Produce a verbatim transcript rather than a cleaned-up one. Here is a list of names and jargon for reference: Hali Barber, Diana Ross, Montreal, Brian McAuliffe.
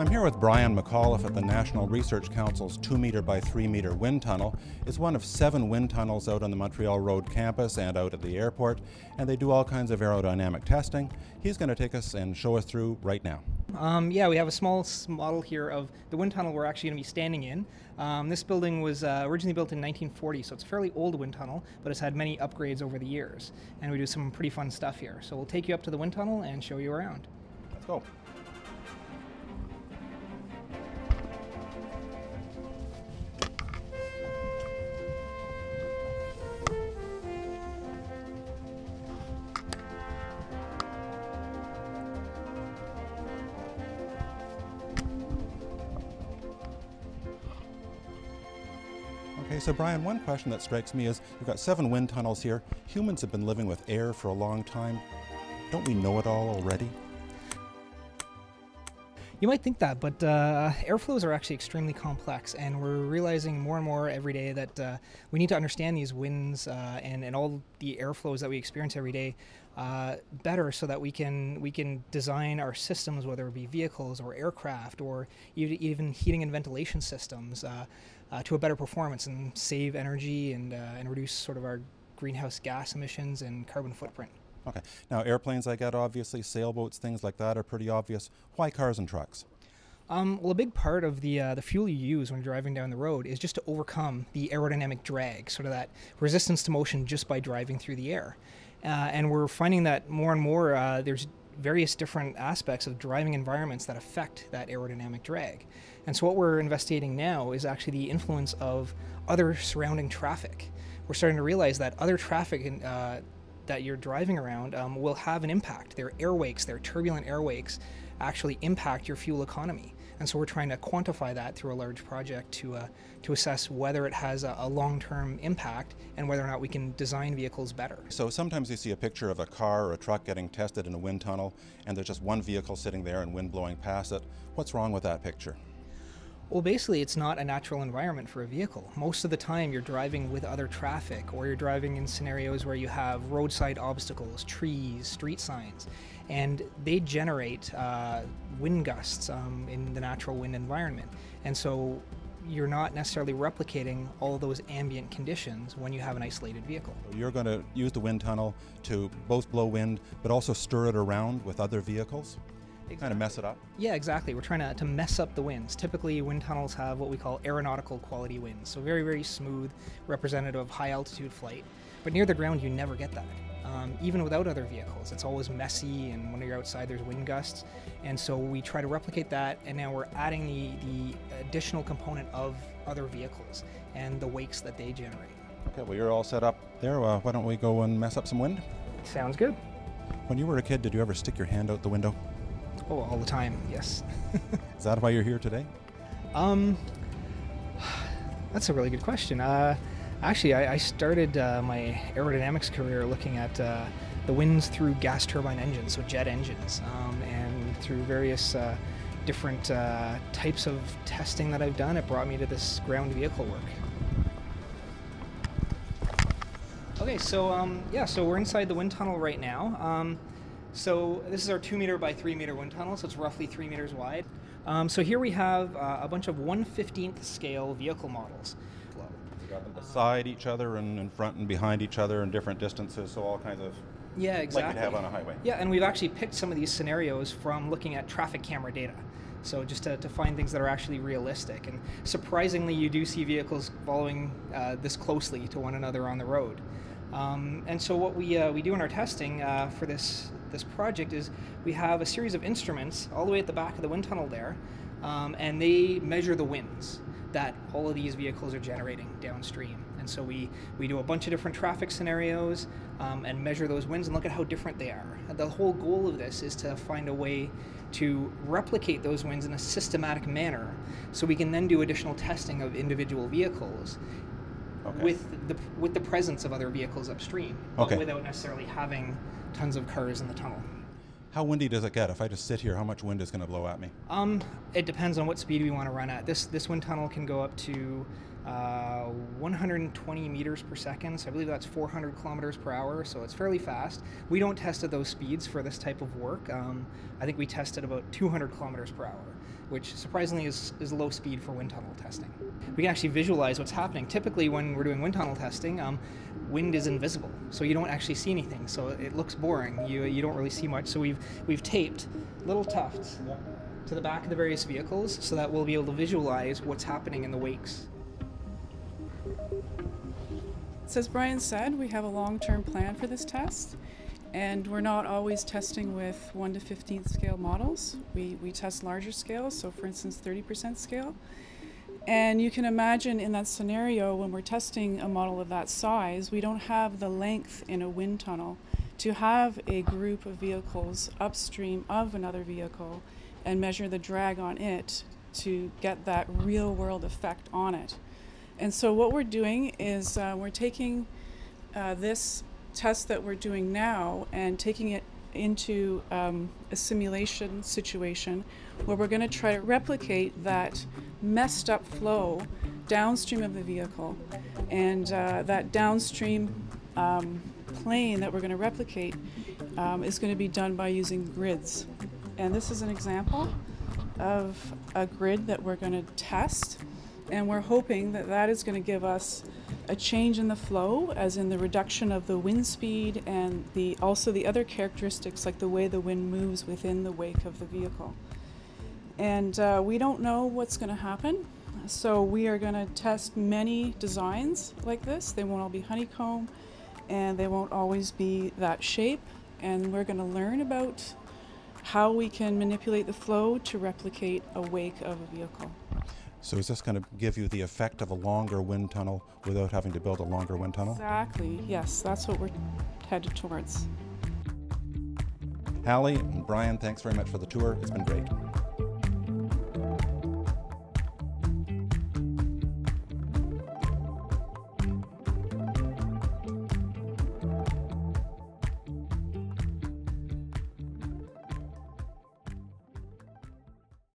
I'm here with Brian McAuliffe at the National Research Council's two meter by three meter wind tunnel. It's one of seven wind tunnels out on the Montreal Road campus and out at the airport, and they do all kinds of aerodynamic testing. He's going to take us and show us through right now. Um, yeah, we have a small model here of the wind tunnel we're actually going to be standing in. Um, this building was uh, originally built in nineteen forty, so it's a fairly old wind tunnel, but it's had many upgrades over the years, and we do some pretty fun stuff here. So we'll take you up to the wind tunnel and show you around. Let's go. Okay, so Brian, one question that strikes me is, you've got seven wind tunnels here. Humans have been living with air for a long time. Don't we know it all already? You might think that, but uh, airflows are actually extremely complex, and we're realizing more and more every day that uh, we need to understand these winds uh, and, and all the airflows that we experience every day uh, better, so that we can, we can design our systems, whether it be vehicles or aircraft or even heating and ventilation systems, uh, Uh, to a better performance and save energy and, uh, and reduce sort of our greenhouse gas emissions and carbon footprint. Okay. Now, airplanes like that, obviously, sailboats, things like that are pretty obvious. Why cars and trucks? Um, well, a big part of the, uh, the fuel you use when you're driving down the road is just to overcome the aerodynamic drag, sort of that resistance to motion just by driving through the air. Uh, and we're finding that more and more uh, there's various different aspects of driving environments that affect that aerodynamic drag. And so what we're investigating now is actually the influence of other surrounding traffic. We're starting to realize that other traffic in, uh, that you're driving around um, will have an impact. Their air wakes, their turbulent air wakes actually impact your fuel economy. And so we're trying to quantify that through a large project to, uh, to assess whether it has a, a long-term impact and whether or not we can design vehicles better. So sometimes you see a picture of a car or a truck getting tested in a wind tunnel, and there's just one vehicle sitting there and wind blowing past it. What's wrong with that picture? Well, basically, it's not a natural environment for a vehicle. Most of the time, you're driving with other traffic, or you're driving in scenarios where you have roadside obstacles, trees, street signs, and they generate uh, wind gusts um, in the natural wind environment. And so you're not necessarily replicating all of those ambient conditions when you have an isolated vehicle. You're going to use the wind tunnel to both blow wind, but also stir it around with other vehicles? Exactly. Kind of mess it up? Yeah, exactly. We're trying to, to mess up the winds. Typically, wind tunnels have what we call aeronautical quality winds, so very, very smooth, representative of high altitude flight. But near the ground, you never get that. Um, even without other vehicles, it's always messy, and when you're outside, there's wind gusts. And so we try to replicate that, and now we're adding the, the additional component of other vehicles and the wakes that they generate. Okay, well, you're all set up there. Uh, why don't we go and mess up some wind? Sounds good. When you were a kid, did you ever stick your hand out the window? Oh, all the time, yes. Is that why you're here today? Um, that's a really good question. Uh, actually, I, I started uh, my aerodynamics career looking at uh, the winds through gas turbine engines, so jet engines, um, and through various uh, different uh, types of testing that I've done, it brought me to this ground vehicle work. Okay, so um, yeah, so we're inside the wind tunnel right now. Um, So this is our two meter by three meter wind tunnel, so it's roughly three meters wide. Um, so here we have uh, a bunch of one fifteenth scale vehicle models. We've got them beside each other and in front and behind each other and different distances, so all kinds of, yeah, exactly, like you'd have on a highway. Yeah, and we've actually picked some of these scenarios from looking at traffic camera data. So just to, to find things that are actually realistic. And surprisingly, you do see vehicles following uh, this closely to one another on the road. Um, and so what we, uh, we do in our testing uh, for this, this project is we have a series of instruments all the way at the back of the wind tunnel there, um, and they measure the winds that all of these vehicles are generating downstream. And so we, we do a bunch of different traffic scenarios um, and measure those winds and look at how different they are. The whole goal of this is to find a way to replicate those winds in a systematic manner so we can then do additional testing of individual vehicles. Okay. With the with the presence of other vehicles upstream, okay, but without necessarily having tons of cars in the tunnel. How windy does it get? If I just sit here, how much wind is going to blow at me? Um, it depends on what speed we want to run at. This this wind tunnel can go up to uh, one hundred twenty meters per second. So I believe that's four hundred kilometers per hour. So it's fairly fast. We don't test at those speeds for this type of work. Um, I think we tested about two hundred kilometers per hour. which surprisingly is, is low speed for wind tunnel testing. We can actually visualize what's happening. Typically when we're doing wind tunnel testing, um, wind is invisible, so you don't actually see anything, so it looks boring. You, you don't really see much, so we've, we've taped little tufts to the back of the various vehicles so that we'll be able to visualize what's happening in the wakes. So as Brian said, we have a long-term plan for this test, and we're not always testing with one to fifteenth scale models. We, we test larger scales, so for instance thirty percent scale. And you can imagine in that scenario, when we're testing a model of that size, we don't have the length in a wind tunnel to have a group of vehicles upstream of another vehicle and measure the drag on it to get that real world effect on it. And so what we're doing is uh, we're taking uh, this test that we're doing now and taking it into um, a simulation situation where we're going to try to replicate that messed up flow downstream of the vehicle, and uh, that downstream um, plane that we're going to replicate um, is going to be done by using grids. And this is an example of a grid that we're going to test, and we're hoping that that is going to give us a change in the flow, as in the reduction of the wind speed and the also the other characteristics like the way the wind moves within the wake of the vehicle. And uh, we don't know what's going to happen, so we are going to test many designs like this. They won't all be honeycomb, and they won't always be that shape, and we're going to learn about how we can manipulate the flow to replicate a wake of a vehicle. So is this going to give you the effect of a longer wind tunnel without having to build a longer wind tunnel? Exactly, yes, that's what we're headed towards. Hali and Brian, thanks very much for the tour. It's been great.